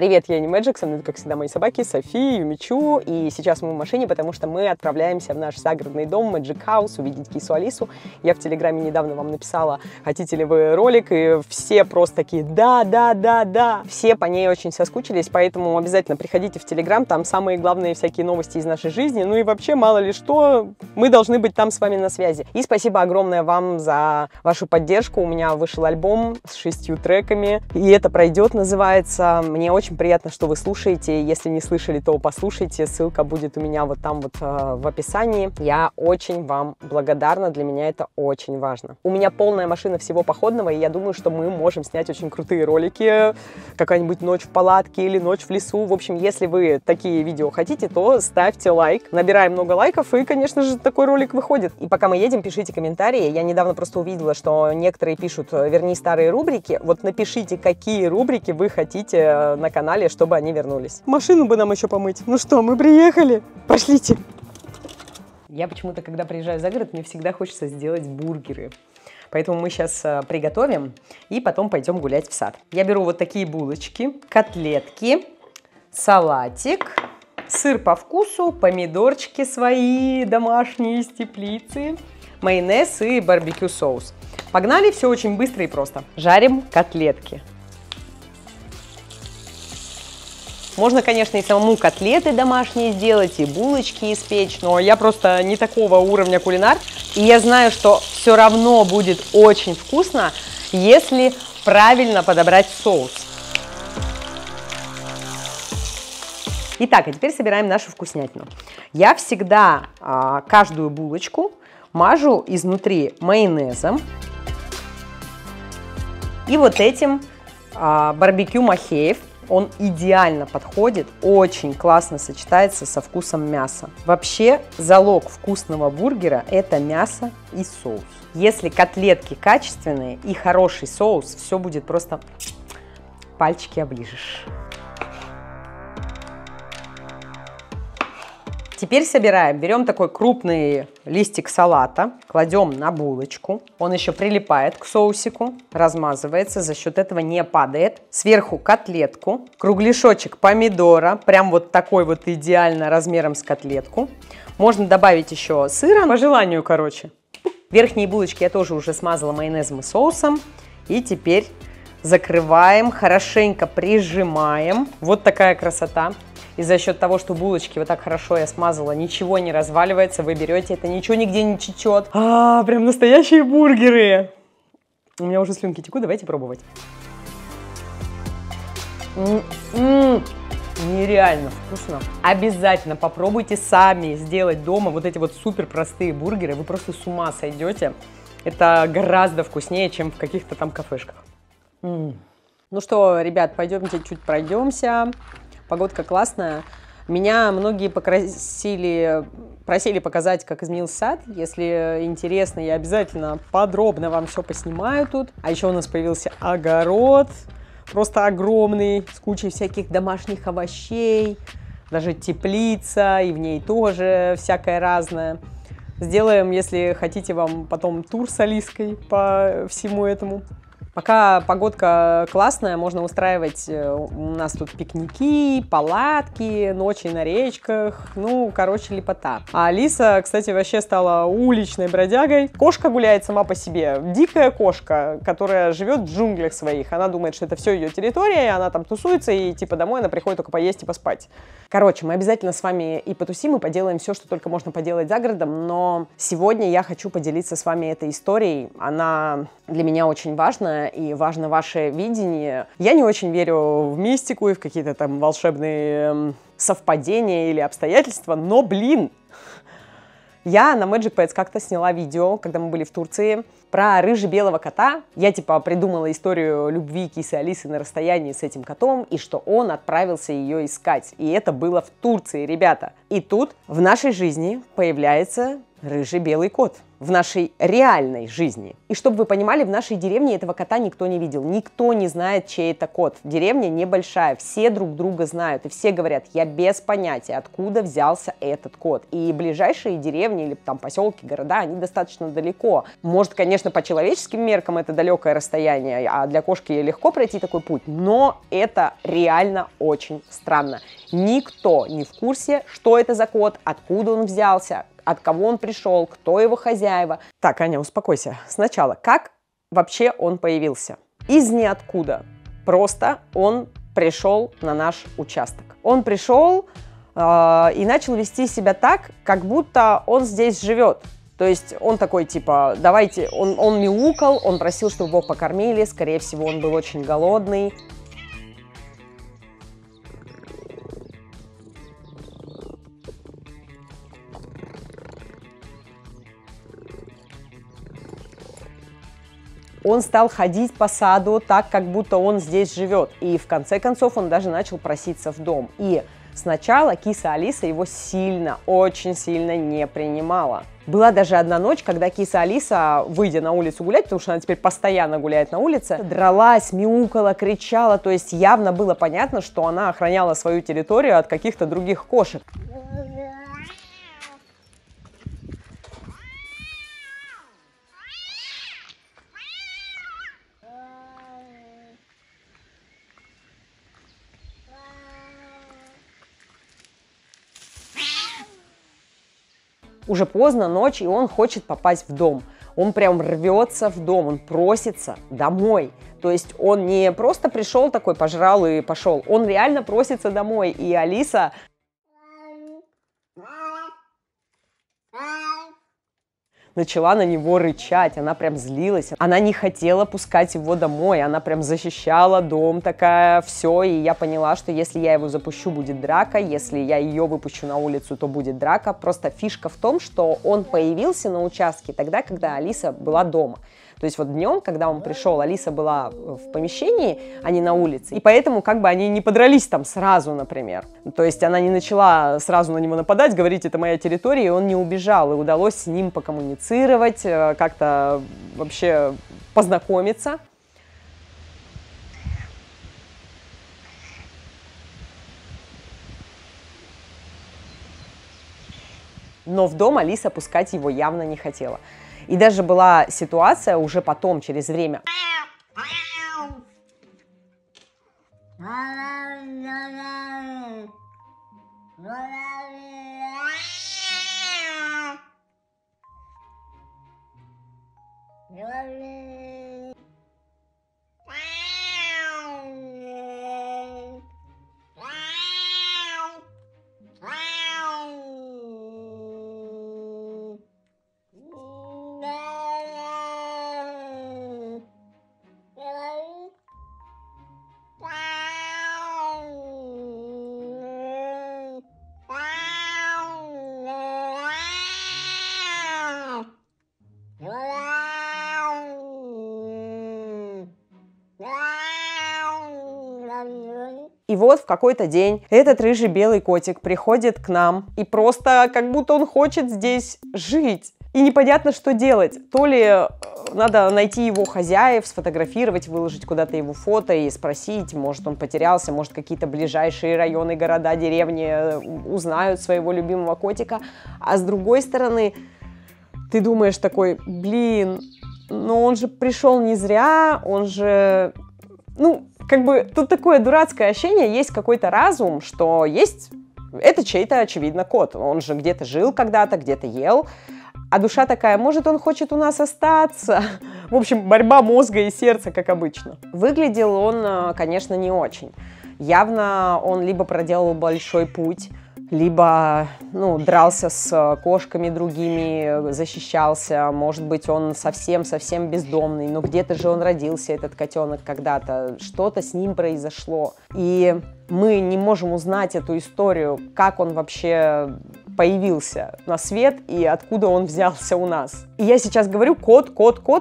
Привет, я не Мэджик, со мной, как всегда, мои собаки Софи, Юмичу, и сейчас мы в машине, потому что мы отправляемся в наш загородный дом Magic House увидеть кису Алису. Я в Телеграме недавно вам написала, хотите ли вы ролик, и все просто такие да, все по ней очень соскучились, поэтому обязательно приходите в Телеграм, там самые главные всякие новости из нашей жизни, ну и вообще, мало ли что, мы должны быть там с вами на связи. И спасибо огромное вам за вашу поддержку, у меня вышел альбом с 6 треками, «И это пройдет» называется, мне очень приятно, что вы слушаете. Если не слышали, то послушайте. Ссылка будет у меня вот там вот в описании. Я очень вам благодарна. Для меня это очень важно. У меня полная машина всего походного, и я думаю, что мы можем снять очень крутые ролики. Какая-нибудь ночь в палатке или ночь в лесу. В общем, если вы такие видео хотите, то ставьте лайк. Набираем много лайков, и, конечно же, такой ролик выходит. И пока мы едем, пишите комментарии. Я недавно просто увидела, что некоторые пишут: верни старые рубрики. Вот напишите, какие рубрики вы хотите на канале, чтобы они вернулись. Машину бы нам еще помыть. Ну что, мы приехали. Пошлите. Я почему-то, когда приезжаю за город, мне всегда хочется сделать бургеры. Поэтому мы сейчас приготовим и потом пойдем гулять в сад. Я беру вот такие булочки, котлетки, салатик, сыр по вкусу, помидорчики свои домашние из теплицы, майонез и барбекю соус. Погнали, все очень быстро и просто. Жарим котлетки. Можно, конечно, и самому котлеты домашние сделать, и булочки испечь, но я просто не такого уровня кулинар. И я знаю, что все равно будет очень вкусно, если правильно подобрать соус. Итак, а теперь собираем нашу вкуснятину. Я всегда каждую булочку мажу изнутри майонезом и вот этим барбекю махеев. Он идеально подходит, очень классно сочетается со вкусом мяса. Вообще, залог вкусного бургера – это мясо и соус. Если котлетки качественные и хороший соус, все будет просто… пальчики оближешь. Теперь собираем. Берем такой крупный листик салата, кладем на булочку. Он еще прилипает к соусику, размазывается, за счет этого не падает. Сверху котлетку, кругляшочек помидора, прям вот такой вот идеально размером с котлетку. Можно добавить еще сыра, по желанию, короче. Верхние булочки я тоже уже смазала майонезом и соусом. И теперь закрываем, хорошенько прижимаем. Вот такая красота. И за счет того, что булочки вот так хорошо я смазала, ничего не разваливается, вы берете это, ничего нигде не чечет. Прям настоящие бургеры! У меня уже слюнки текут, давайте пробовать. Нереально вкусно. Обязательно попробуйте сами сделать дома вот эти вот супер простые бургеры, вы просто с ума сойдете. Это гораздо вкуснее, чем в каких-то там кафешках. Ну что, ребят, пойдемте чуть пройдемся. Погодка классная. Меня многие просили показать, как изменился сад. Если интересно, я обязательно подробно вам все поснимаю тут. А еще у нас появился огород. Просто огромный, с кучей всяких домашних овощей. Даже теплица, и в ней тоже всякое разное. Сделаем, если хотите, вам потом тур с Алиской по всему этому. Пока погодка классная, можно устраивать у нас тут пикники, палатки, ночи на речках, ну, короче, лепота. А Алиса, кстати, вообще стала уличной бродягой. Кошка гуляет сама по себе, дикая кошка, которая живет в джунглях своих. Она думает, что это все ее территория, и она там тусуется, и типа домой она приходит только поесть и поспать. Короче, мы обязательно с вами и потусим, и поделаем все, что только можно поделать за городом, но сегодня я хочу поделиться с вами этой историей. Она для меня очень важна. И важно ваше видение. Я не очень верю в мистику и в какие-то там волшебные совпадения или обстоятельства, но, блин, я на Magic Pets как-то сняла видео, когда мы были в Турции, про рыже-белого кота. Я, типа, придумала историю любви кисы Алисы на расстоянии с этим котом, и что он отправился ее искать. И это было в Турции, ребята. И тут в нашей жизни появляется рыжий белый кот в нашей реальной жизни. И чтобы вы понимали, в нашей деревне этого кота никто не видел. Никто не знает, чей это кот. Деревня небольшая, все друг друга знают. И все говорят, я без понятия, откуда взялся этот кот. И ближайшие деревни или там поселки, города, они достаточно далеко. Может, конечно, по человеческим меркам это далекое расстояние, а для кошки легко пройти такой путь. Но это реально очень странно. Никто не в курсе, что это за кот, откуда он взялся, от кого он пришел, кто его хозяева. Так, Аня, успокойся. Сначала, как вообще он появился? Из ниоткуда. Просто он пришел на наш участок. Он пришел и начал вести себя так, как будто он здесь живет. То есть он такой, типа, давайте, он мяукал, он просил, чтобы его покормили. Скорее всего, он был очень голодный. Он стал ходить по саду так, как будто он здесь живет. И в конце концов он даже начал проситься в дом. И сначала киса Алиса его сильно, очень сильно не принимала. Была даже одна ночь, когда киса Алиса, выйдя на улицу гулять, потому что она теперь постоянно гуляет на улице, дралась, мяукала, кричала. То есть явно было понятно, что она охраняла свою территорию от каких-то других кошек. Уже поздно, ночь, и он хочет попасть в дом. Он прям рвется в дом, он просится домой. То есть он не просто пришел такой, пожрал и пошел. Он реально просится домой. И Алиса начала на него рычать, она прям злилась, она не хотела пускать его домой, она прям защищала дом такая, все, и я поняла, что если я его запущу, будет драка, если я ее выпущу на улицу, то будет драка. Просто фишка в том, что он появился на участке тогда, когда Алиса была дома. То есть вот днем, когда он пришел, Алиса была в помещении, а не на улице. И поэтому как бы они не подрались там сразу, например. То есть она не начала сразу на него нападать, говорить, это моя территория, и он не убежал. И удалось с ним покоммуницировать, как-то вообще познакомиться. Но в дом Алиса пускать его явно не хотела. И даже была ситуация уже потом, через время. И вот в какой-то день этот рыжий белый котик приходит к нам и просто как будто он хочет здесь жить. И непонятно, что делать. То ли надо найти его хозяев, сфотографировать, выложить куда-то его фото и спросить, может, он потерялся, может, какие-то ближайшие районы, города, деревни узнают своего любимого котика. А с другой стороны, ты думаешь такой, блин, но он же пришел не зря, он же... Ну, как бы тут такое дурацкое ощущение, есть какой-то разум, что есть, это чей-то, очевидно, кот. Он же где-то жил когда-то, где-то ел, а душа такая, может, он хочет у нас остаться. В общем, борьба мозга и сердца, как обычно. Выглядел он, конечно, не очень. Явно он либо проделал большой путь, либо, ну, дрался с кошками другими, защищался, может быть, он совсем-совсем бездомный, но где-то же он родился, этот котенок, когда-то, что-то с ним произошло. И мы не можем узнать эту историю, как он вообще появился на свет и откуда он взялся у нас. И я сейчас говорю кот,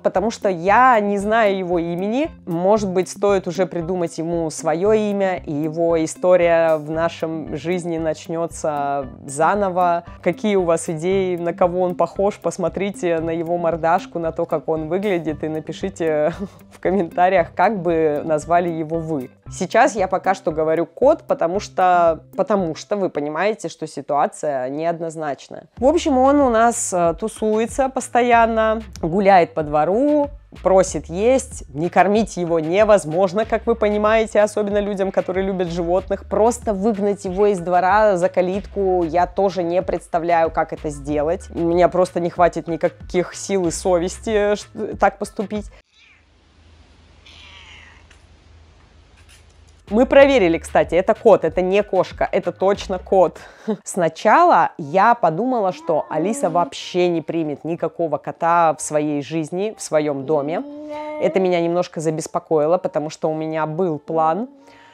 потому что я не знаю его имени. Может быть, стоит уже придумать ему свое имя, и его история в нашем жизни начнется заново. Какие у вас идеи, на кого он похож, посмотрите на его мордашку, на то, как он выглядит, и напишите в комментариях, как бы назвали его вы. Сейчас я пока что говорю кот, потому что вы понимаете, что ситуация неоднозначная. В общем, он у нас тусуется постоянно, гуляет по двору, просит есть, не кормить его невозможно, как вы понимаете, особенно людям, которые любят животных. Просто выгнать его из двора за калитку я тоже не представляю, как это сделать. У меня просто не хватит никаких сил и совести так поступить. Мы проверили, кстати, это кот, это не кошка, это точно кот. Сначала я подумала, что Алиса вообще не примет никакого кота в своей жизни, в своем доме. Это меня немножко забеспокоило, потому что у меня был план,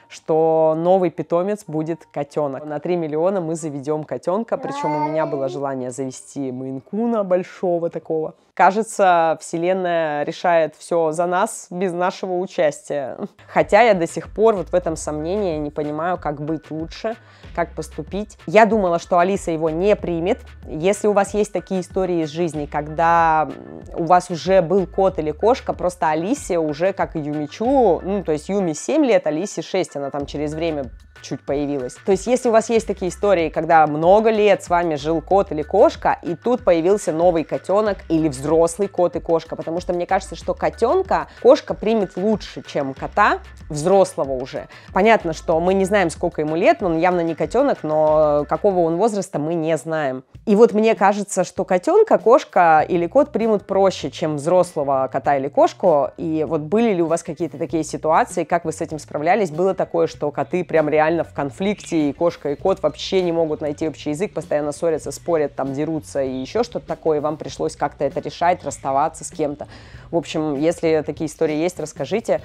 что новый питомец будет котенок. На 3 миллиона мы заведем котенка, причем у меня было желание завести мейн-куна большого такого. Кажется, вселенная решает все за нас, без нашего участия. Хотя я до сих пор вот в этом сомнении не понимаю, как быть лучше, как поступить. Я думала, что Алиса его не примет. Если у вас есть такие истории из жизни, когда у вас уже был кот или кошка, просто Алисе уже, как и Юмичу, ну, то есть Юми 7 лет, Алисе 6, она там через время чуть появилась. То есть, если у вас есть такие истории, когда много лет с вами жил кот или кошка, и тут появился новый котенок или взрослый кот и кошка, потому что мне кажется, что котенка кошка примет лучше, чем кота, взрослого уже. Понятно, что мы не знаем, сколько ему лет, он явно не котенок, но какого он возраста мы не знаем. И вот мне кажется, что котенка кошка или кот примут проще, чем взрослого кота или кошку. И вот были ли у вас какие-то такие ситуации, как вы с этим справлялись? Было такое, что коты прям реально в конфликте, и кошка и кот вообще не могут найти общий язык, постоянно ссорятся, спорят, там дерутся и еще что-то такое, и вам пришлось как-то это решать, расставаться с кем-то. В общем, если такие истории есть, расскажите.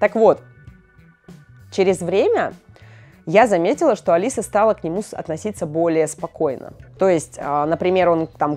Так вот, через время я заметила, что Алиса стала к нему относиться более спокойно. То есть, например, он там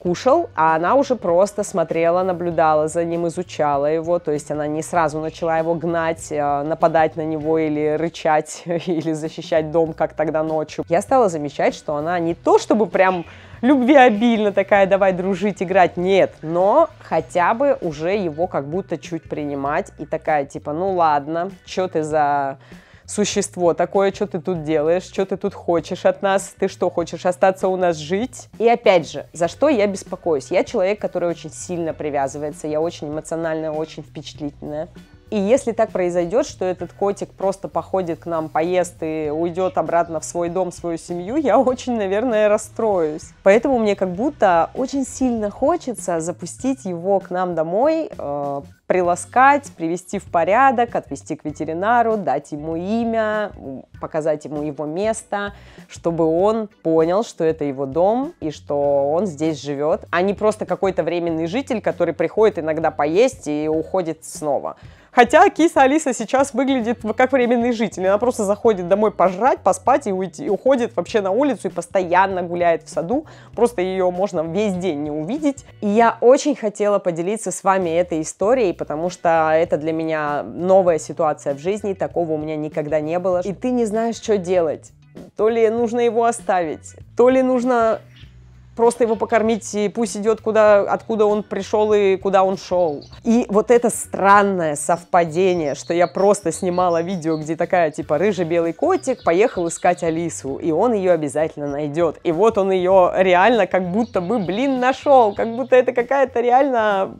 кушал, а она уже просто смотрела, наблюдала за ним, изучала его, то есть она не сразу начала его гнать, нападать на него или рычать, или защищать дом, как тогда ночью. Я стала замечать, что она не то чтобы прям любвеобильно такая, давай дружить, играть, нет, но хотя бы уже его как будто чуть принимать и такая типа, ну ладно, что ты за существо такое, что ты тут делаешь, что ты тут хочешь от нас, ты что, хочешь остаться у нас жить? И опять же, за что я беспокоюсь? Я человек, который очень сильно привязывается, я очень эмоциональная, очень впечатлительная. И если так произойдет, что этот котик просто походит к нам, поест и уйдет обратно в свой дом, в свою семью, я очень, наверное, расстроюсь. Поэтому мне как будто очень сильно хочется запустить его к нам домой, приласкать, привести в порядок, отвезти к ветеринару, дать ему имя, показать ему его место, чтобы он понял, что это его дом и что он здесь живет, а не просто какой-то временный житель, который приходит иногда поесть и уходит снова. Хотя киса Алиса сейчас выглядит как временный житель. Она просто заходит домой пожрать, поспать и уйти, и уходит вообще на улицу и постоянно гуляет в саду. Просто ее можно весь день не увидеть. И я очень хотела поделиться с вами этой историей, потому что это для меня новая ситуация в жизни, такого у меня никогда не было. И ты не знаешь, что делать. То ли нужно его оставить, то ли нужно просто его покормить, и пусть идет куда, откуда он пришел и куда он шел. И вот это странное совпадение, что я просто снимала видео, где такая типа рыжий-белый котик поехал искать Алису, и он ее обязательно найдет. И вот он ее реально как будто бы, блин, нашел, как будто это какая-то реально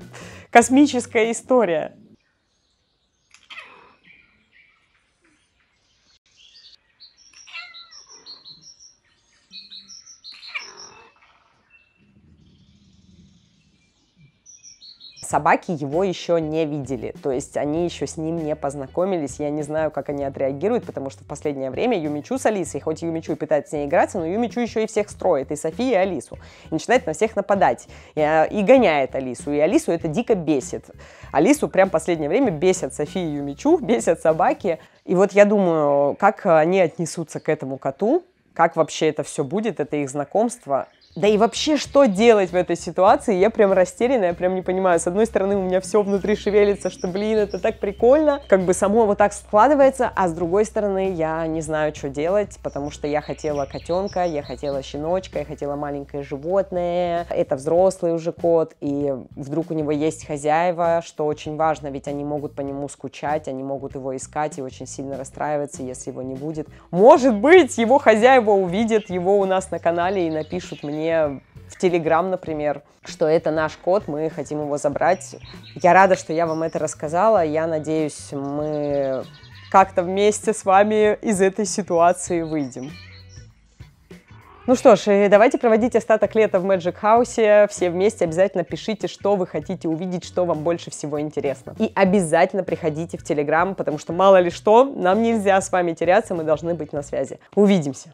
космическая история. Собаки его еще не видели, то есть они еще с ним не познакомились, я не знаю, как они отреагируют, потому что в последнее время Юмичу с Алисой, хоть Юмичу и пытается с ней играться, но Юмичу еще и всех строит, и Софи, и Алису, и начинает на всех нападать, и гоняет Алису, и Алису это дико бесит. Алису прям в последнее время бесят Софи и Юмичу, бесят собаки, и вот я думаю, как они отнесутся к этому коту, как вообще это все будет, это их знакомство. Да и вообще, что делать в этой ситуации? Я прям растеряна, я прям не понимаю. С одной стороны, у меня все внутри шевелится, что, блин, это так прикольно. Как бы само вот так складывается, а с другой стороны, я не знаю, что делать, потому что я хотела котенка, я хотела щеночка, я хотела маленькое животное. Это взрослый уже кот, и вдруг у него есть хозяева, что очень важно, ведь они могут по нему скучать, они могут его искать и очень сильно расстраиваться, если его не будет. Может быть, его хозяева увидят его у нас на канале и напишут мне в Телеграм, например, что это наш кот, мы хотим его забрать. Я рада, что я вам это рассказала. Я надеюсь, мы как-то вместе с вами из этой ситуации выйдем. Ну что ж, давайте проводить остаток лета в Magic House. Все вместе обязательно пишите, что вы хотите увидеть, что вам больше всего интересно. И обязательно приходите в Телеграм, потому что мало ли что, нам нельзя с вами теряться, мы должны быть на связи. Увидимся!